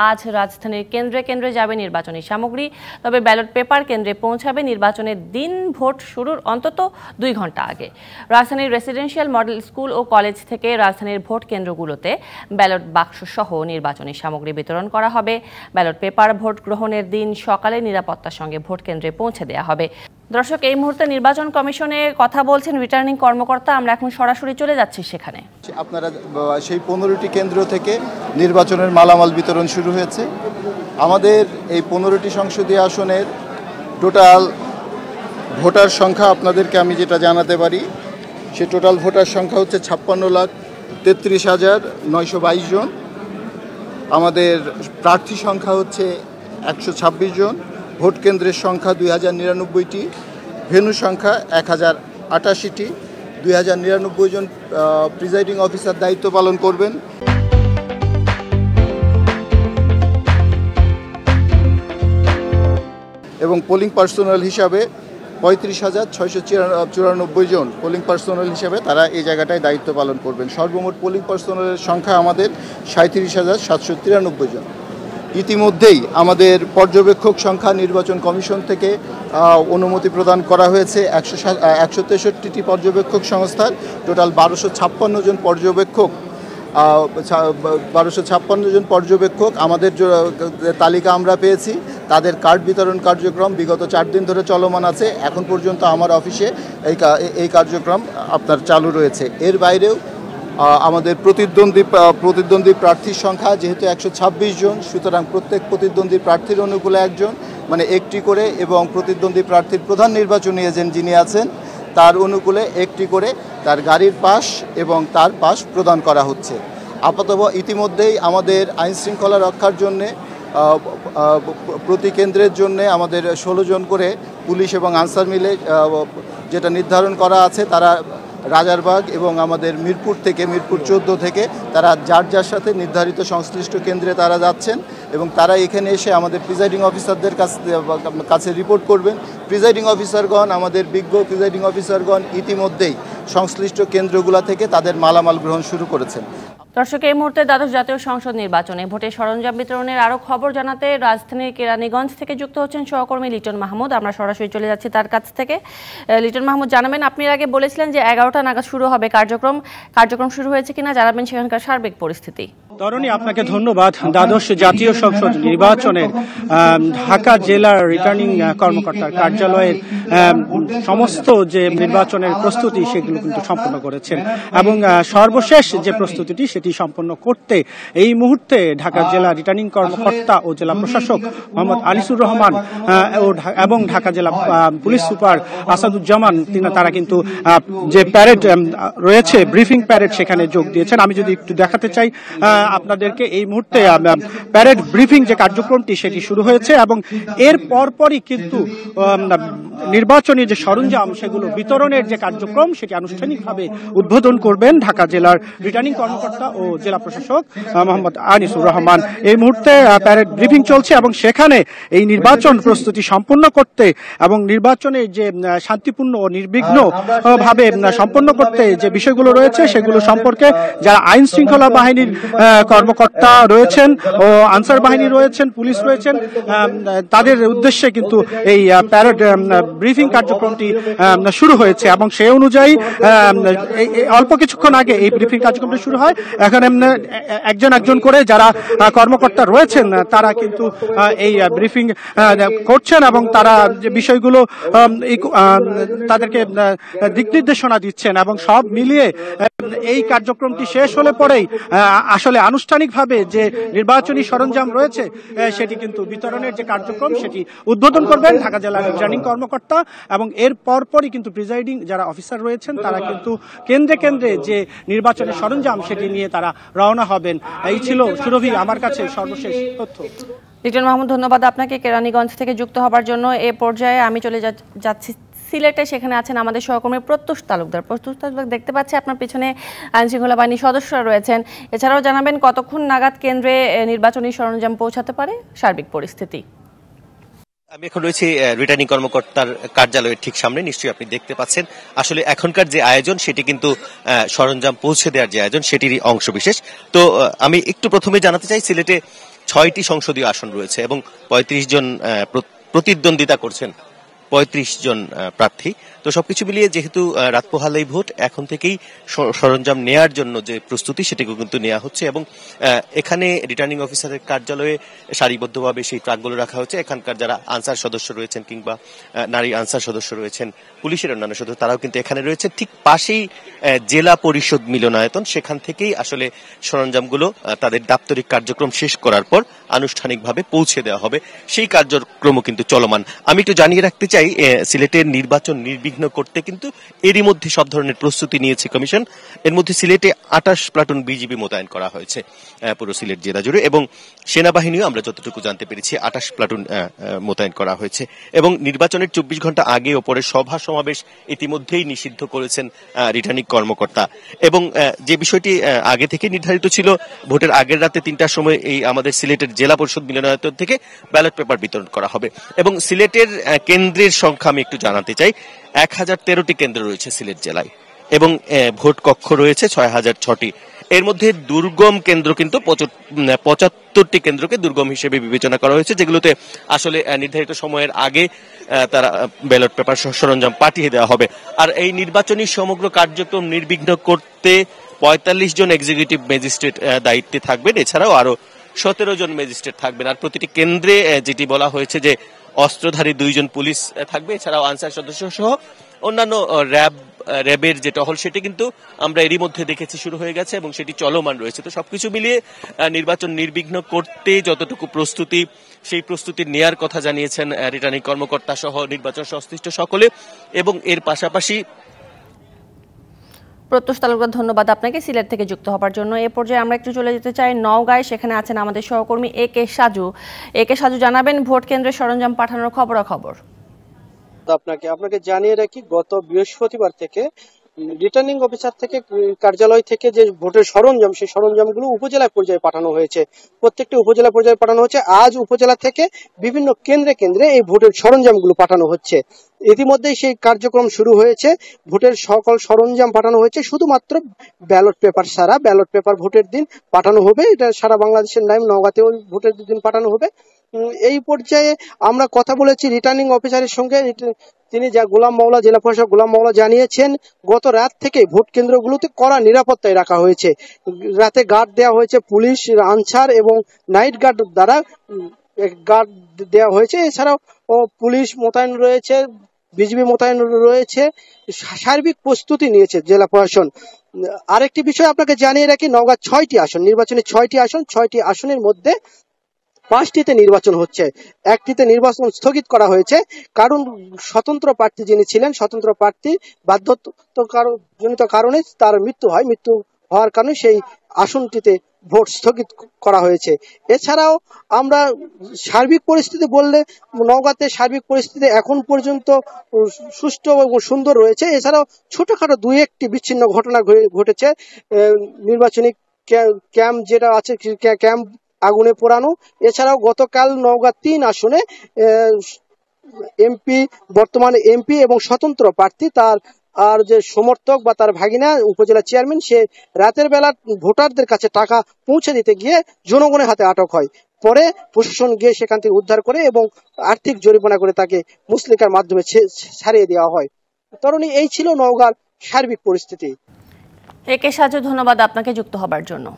आज राजधानीर केंद्रे केंद्रे जाबे निर्वाचनी सामग्री, तबे बैलट पेपर केंद्रे पौंछाबे निर्वाचनेर दिन भोट शुरूर अंततो 2 घंटा आगे। राजधानीर रेसिडेंशियल मडल स्कूल और कलेज थेके राजधानीर भोट केंद्रगुलोते बैलट बाक्स सह निर्वाचनी सामग्री वितरण करा हबे। बैलट पेपर भोट ग्रहणेर दिन सकाले निरापत्तार संगे भोट केंद्रे पौंछे देया हबे। दर्शक, एई मुहूर्ते निर्वाचन कमिशने कथा बोलছেন रिटार्निंग কর্মকর্তা। আমরা এখন সরাসরি চলে যাচ্ছি সেখানে। আপনারা সেই 15টি কেন্দ্র থেকে নির্বাচনের মালামাল বিতরণ শুরু হয়েছে। আমাদের এই 15টি সংসদীয় আসনের টোটাল ভোটার সংখ্যা আপনাদেরকে আমি যেটা জানাতে পারি, সেই টোটাল ভোটার সংখ্যা হচ্ছে 56,33,922 জন। আমাদের প্রার্থী সংখ্যা হচ্ছে 126 জন। ভোট কেন্দ্রের সংখ্যা 2099টি, ভেন্যু সংখ্যা 1088টি। 2099 জন প্রিজাইডিং অফিসার দায়িত্ব পালন করবেন। এবং পোলিং পার্সোনাল হিসাবে 35,694 জন পোলিং পার্সোনাল হিসাবে তারা এই জায়গাটায় দায়িত্ব পালন করবেন। সর্বমোট পোলিং পার্সোনালের সংখ্যা আমাদের 37,793 জন। ইতিমধ্যেই আমাদের পর্যবেক্ষক সংখ্যা নির্বাচন কমিশন থেকে অনুমতি প্রদান করা হয়েছে 163টি পর্যবেক্ষক সংস্থার। টোটাল 1256 জন পর্যবেক্ষক, 1256 জন পর্যবেক্ষক আমাদের তালিকা আমরা পেয়েছি। তাদের কার্ড বিতরণ কার্যক্রম বিগত 4 দিন ধরে চলমান আছে। এখন পর্যন্ত আমার অফিসে এই কার্যক্রম আপনার চালু রয়েছে। এর বাইরেও আমাদের প্রতিদ্বন্দ্বী প্রার্থীর সংখ্যা যেহেতু 126 জন, সুতরাং প্রত্যেক প্রতিদ্বন্দ্বী প্রার্থীর অনুকূলে একজন, মানে একটি করে, এবং প্রতিদ্বন্দ্বী প্রার্থীর প্রধান নির্বাচনী এজেন্ট যিনি আছেন তার অনুকূলে একটি করে তার গাড়ির পাস এবং তার পাস প্রদান করা হচ্ছে। আপাতত ইতিমধ্যেই আমাদের আইনশৃঙ্খলা রক্ষার জন্যে প্রতি কেন্দ্রের জন্যে আমাদের 16 জন করে পুলিশ এবং আনসার মিলে যেটা নির্ধারণ করা আছে, তারা রাজারবাগ এবং আমাদের মিরপুর 14 থেকে তারা যার যার সাথে নির্ধারিত সংশ্লিষ্ট কেন্দ্রে তারা যাচ্ছেন এবং তারা এখানে এসে আমাদের প্রিজাইডিং অফিসারদের কাছে রিপোর্ট করবেন। প্রিজাইডিং অফিসারগণ, আমাদের বিজ্ঞ প্রিজাইডিং অফিসারগণ ইতিমধ্যেই সংশ্লিষ্ট কেন্দ্রগুলো থেকে তাদের মালামাল গ্রহণ শুরু করেছেন। দর্শক, এই মুহূর্তে দ্বাদশ জাতীয় সংসদ নির্বাচনে ভোটের সরঞ্জাম বিতরণের আরও খবর জানাতে রাজধানীর কেরানীগঞ্জ থেকে যুক্ত হচ্ছেন সহকর্মী লিটন মাহমুদ। আমরা সরাসরি চলে যাচ্ছি তার কাছ থেকে। লিটন মাহমুদ, জানাবেন, আপনি আগে বলেছিলেন যে 11টা নাগাদ শুরু হবে কার্যক্রম শুরু হয়েছে কিনা জানাবেন সেখানকার সার্বিক পরিস্থিতি। তরুণী, আপনাকে ধন্যবাদ। দ্বাদশ জাতীয় সংসদ নির্বাচনের ঢাকা জেলার রিটার্নিং কর্মকর্তার কার্যালয়ের সমস্ত যে নির্বাচনের প্রস্তুতি সেগুলো কিন্তু সম্পন্ন করেছেন এবং সর্বশেষ যে প্রস্তুতিটি সেটি সম্পন্ন করতে এই মুহূর্তে ঢাকা জেলা রিটার্নিং কর্মকর্তা ও জেলা প্রশাসক মোহাম্মদ আনিসুর রহমান এবং ঢাকা জেলা পুলিশ সুপার আসাদুজ্জামান তারা কিন্তু যে প্যারেড রয়েছে, ব্রিফিং প্যারেড, সেখানে যোগ দিয়েছেন। আমি যদি একটু দেখাতে চাই আপনাদেরকে, এই মুহূর্তে প্যারেড ব্রিফিং যে কার্যক্রমটি সেটি শুরু হয়েছে এবং এর পরপরই কিন্তু নির্বাচনী যে সরঞ্জাম সেগুলো বিতরণের যে কার্যক্রম সেটি আনুষ্ঠানিকভাবে উদ্বোধন করবেন ঢাকা জেলার রিটার্নিং কর্মকর্তা ও জেলা প্রশাসক মোহাম্মদ আনিসুর রহমান। এই মুহূর্তে প্যারেড ব্রিফিং চলছে এবং সেখানে এই নির্বাচন প্রস্তুতি সম্পন্ন করতে এবং নির্বাচনের যে শান্তিপূর্ণ ও নির্বিঘ্ন ভাবে সম্পন্ন করতে যে বিষয়গুলো রয়েছে সেগুলো সম্পর্কে যারা আইন শৃঙ্খলা বাহিনীর কর্মকর্তা রয়েছেন ও আনসার বাহিনী রয়েছেন, পুলিশ রয়েছেন, তাদের উদ্দেশ্যে কিন্তু এই প্যারেড ব্রিফিং কার্যক্রমটি শুরু হয়েছে এবং সেই অনুযায়ী অল্প কিছুক্ষণ আগে এই ব্রিফিং কার্যক্রমটি শুরু হয়। এখন একজন করে যারা কর্মকর্তা রয়েছেন তারা কিন্তু এই ব্রিফিং করছেন এবং তারা যে বিষয়গুলো তাদেরকে দিক নির্দেশনা দিচ্ছেন এবং সব মিলিয়ে এই কার্যক্রমটি শেষ হলে পরেই আসলে আনুষ্ঠানিকভাবে যে নির্বাচনী সরঞ্জাম রয়েছে সেটি কিন্তু বিতরণের যে কার্যক্রম সেটি উদ্বোধন করবেন ঢাকা জেলার রিটার্নিং কর্মকর্তা এবং এর পরপরই কিন্তু প্রিজাইডিং যারা অফিসার রয়েছেন তারা কিন্তু কেন্দ্রে কেন্দ্রে যে নির্বাচনী সরঞ্জাম সেটি নিয়ে তারা রওনা হবেন। এই ছিল সুরভি আমার কাছে সর্বশেষ তথ্য। লিটন মাহমুদ, ধন্যবাদ আপনাকে কেরানীগঞ্জ থেকে যুক্ত হবার জন্য। এ পর্যায়ে আমি চলে যাচ্ছি সিলেটে, সেখানে আছেন আমাদের সহকর্মী প্রত্যুষ তালুকদার। প্রত্যুষ তালুকদার, দেখতে পাচ্ছি আপনার পিছনে আইনশৃঙ্খলা বাহিনীর সদস্যরা রয়েছেন। এছাড়াও জানাবেন কতক্ষণ নাগাদ কেন্দ্রে নির্বাচনী সরঞ্জাম পৌঁছাতে পারে, সার্বিক পরিস্থিতি। আমি এখন রয়েছি রিটার্নিং কর্মকর্তার কার্যালয়ের ঠিক সামনে। নিশ্চয়ই আপনি দেখতে পাচ্ছেন আসলে এখনকার যে আয়োজন সেটি কিন্তু সরঞ্জাম পৌঁছে দেওয়ার যে আয়োজন সেটিরই অংশ বিশেষ। তো আমি একটু প্রথমে জানাতে চাই, সিলেটে 6টি সংসদীয় আসন রয়েছে এবং ৩৫ জন প্রতিদ্বন্দ্বিতা করছেন, ৩৫ জন প্রার্থী। তো সবকিছু মিলিয়ে যেহেতু রাত পোহালেই ভোট, এখন থেকেই সরঞ্জাম নেয়ার জন্য যে প্রস্তুতি সেটিকে কিন্তু নেওয়া হচ্ছে এবং এখানে রিটার্নিং অফিসারের কার্যালয়ে সারিবদ্ধভাবে সেই ট্রাকগুলো রাখা হচ্ছে। এখানকার যারা আনসার সদস্য রয়েছেন কিংবা নারী আনসার সদস্য রয়েছেন, পুলিশের অন্যান্য সদস্য, তারাও কিন্তু এখানে রয়েছে। ঠিক পাশেই জেলা পরিষদ মিলনায়তন, সেখান থেকেই আসলে সরঞ্জামগুলো তাদের দাপ্তরিক কার্যক্রম শেষ করার পর আনুষ্ঠানিকভাবে পৌঁছে দেওয়া হবে। সেই কার্যক্রমও কিন্তু চলমান। আমি একটু জানিয়ে রাখতে চাই, সিলেটের নির্বাচন নির্বিঘ্ন করতে কিন্তু এরই মধ্যে সব ধরনের প্রস্তুতি নিয়েছে কমিশন। এর মধ্যে সিলেটে ২৮ প্লাটুন বিজিবি মোতায়েন করা হয়েছে পুরো সিলেট জেলা জুড়ে এবং সেনাবাহিনীও আমরা যতটুকু জানতে পেরেছি ২৮ প্লাটুন মোতায়েন করা হয়েছে এবং নির্বাচনের ২৪ ঘন্টা আগে ও পরে সভা সমাবেশ ইতিমধ্যেই নিষিদ্ধ করেছেন রিটার্নিং কর্মকর্তা। এবং যে বিষয়টি আগে থেকে নির্ধারিত ছিল, ভোটের আগের রাতে ৩টার সময় এই আমাদের সিলেটের জেলা পরিষদ মিলনায়তন থেকে ব্যালট পেপার বিতরণ করা হবে। এবং সিলেটের কেন্দ্রের সংখ্যা আমি একটু জানাতে চাই, ১০১৩টি কেন্দ্র রয়েছে সিলেট জেলায় এবং ভোট কক্ষ রয়েছে ৬০০৬টি। এর মধ্যে দুর্গম কেন্দ্র কিন্তু ৭৫টি কেন্দ্রকে দুর্গম হিসেবে বিবেচনা করা হয়েছে, যেগুলোতে আসলে নির্ধারিত সময়ের আগে তারা ব্যালট পেপার সরঞ্জাম পাঠিয়ে দেওয়া হবে। আর এই নির্বাচনী সমগ্র কার্যক্রম নির্বিঘ্ন করতে ৪৫ জন এক্সিকিউটিভ ম্যাজিস্ট্রেট দায়িত্বে থাকবেন, এছাড়াও আরো ১৭ জন ম্যাজিস্ট্রেট থাকবেন। আর প্রতিটি কেন্দ্রে যেটি বলা হয়েছে যে অস্ত্রধারী ২ জন পুলিশ থাকবে, এছাড়াও আনসার সদস্য সহ অন্যান্য র্যাবের যে টহল সেটি কিন্তু আমরা এরই মধ্যে দেখেছি শুরু হয়ে গেছে এবং সেটি চলমান রয়েছে। তো সবকিছু মিলিয়ে নির্বাচন নির্বিঘ্ন করতে যতটুকু প্রস্তুতি, সেই প্রস্তুতি নেয়ার কথা জানিয়েছেন রিটার্নিং কর্মকর্তা সহ নির্বাচন সংশ্লিষ্ট সকলে। এবং এর পাশাপাশি প্রত্যুষ তালুকদার, ধন্যবাদ আপনাকে সিলেট থেকে যুক্ত হবার জন্য। এ পর্যায়ে আমরা একটু চলে যেতে চাই নওগাঁয়, সেখানে আছেন আমাদের সহকর্মী এ কে সাজু। জানাবেন ভোট কেন্দ্রে সরঞ্জাম পাঠানোর খবরাখবর। আপনাকে জানিয়ে রাখি, গত বৃহস্পতিবার থেকে রিটার্নিং অফিসার থেকে কার্যালয় থেকে যে ভোটের সরঞ্জাম, সেই সরঞ্জামগুলো উপজেলা পর্যায়ে পাঠানো হয়েছে। প্রত্যেকটি উপজেলা পর্যায়ে পাঠানো হচ্ছে। আজ উপজেলা থেকে বিভিন্ন কেন্দ্রে কেন্দ্রে এই ভোটের সরঞ্জামগুলো পাঠানো হচ্ছে। ইতিমধ্যে সেই কার্যক্রম শুরু হয়েছে। ভোটের সকল সরঞ্জাম পাঠানো হয়েছে, শুধুমাত্র ব্যালট পেপার ছাড়া। ব্যালট পেপার ভোটের দিন পাঠানো হবে, এটা সারা বাংলাদেশের নাম, নওগাঁতেও ভোটের দিন পাঠানো হবে। এই পর্যায়ে আমরা কথা বলেছি রিটার্নিং অফিসারের সঙ্গে। তিনি জেলা প্রশাসক গোলাম মাওলা জানিয়েছেন, গত রাত থেকে ভোট কেন্দ্রগুলোতে কড়া নিরাপত্তায় রাখা হয়েছে। রাতে গার্ড দেওয়া হয়েছে, পুলিশ, আনসার এবং নাইট গার্ড দ্বারা গার্ড দেওয়া হয়েছে। এছাড়াও পুলিশ মোতায়েন রয়েছে, বিজিবি মোতায়েন রয়েছে। সার্বিক প্রস্তুতি নিয়েছে জেলা প্রশাসন। আরেকটি বিষয় আপনাকে জানিয়ে রাখি, নওগাঁ 6টি আসন, নির্বাচনে 6টি আসন, 6টি আসনের মধ্যে 5টিতে নির্বাচন হচ্ছে, 1টিতে নির্বাচন স্থগিত করা হয়েছে। কারণ স্বতন্ত্র প্রার্থী যিনি ছিলেন, স্বতন্ত্র প্রার্থী বাধ্যতাজনিত কারণে তার মৃত্যু হয়। মৃত্যু হওয়ার কারণে সেই আসনটিতে ভোট স্থগিত করা হয়েছে। এছাড়াও আমরা সার্বিক পরিস্থিতি বললে নওগাঁতে সার্বিক পরিস্থিতি এখন পর্যন্ত সুষ্ঠু এবং সুন্দর রয়েছে। এছাড়াও ছোটখাটো 2-1টি বিচ্ছিন্ন ঘটনা ঘটেছে। নির্বাচনী ক্যাম্প যেটা আছে, ক্যাম্প আগুনে পোড়ানো। এছাড়াও গতকাল নওগাঁ 3 আসনে এমপি, বর্তমান এমপি এবং স্বতন্ত্র প্রার্থী তার আর যে সমর্থক বা তার ভাগিনা উপজেলা চেয়ারম্যান, সে রাতের বেলা ভোটারদের কাছে টাকা পৌঁছে দিতে গিয়ে জনগণের হাতে আটক হয়। পরে প্রশাসন গিয়ে সেখান থেকে উদ্ধার করে এবং আর্থিক জরিমানা করে তাকে মুসলিকার মাধ্যমে ছাড়িয়ে দেওয়া হয়। তরুণী, এই ছিল নওগাঁর সার্বিক পরিস্থিতি। এ কে সাজু, ধন্যবাদ আপনাকে যুক্ত হবার জন্য।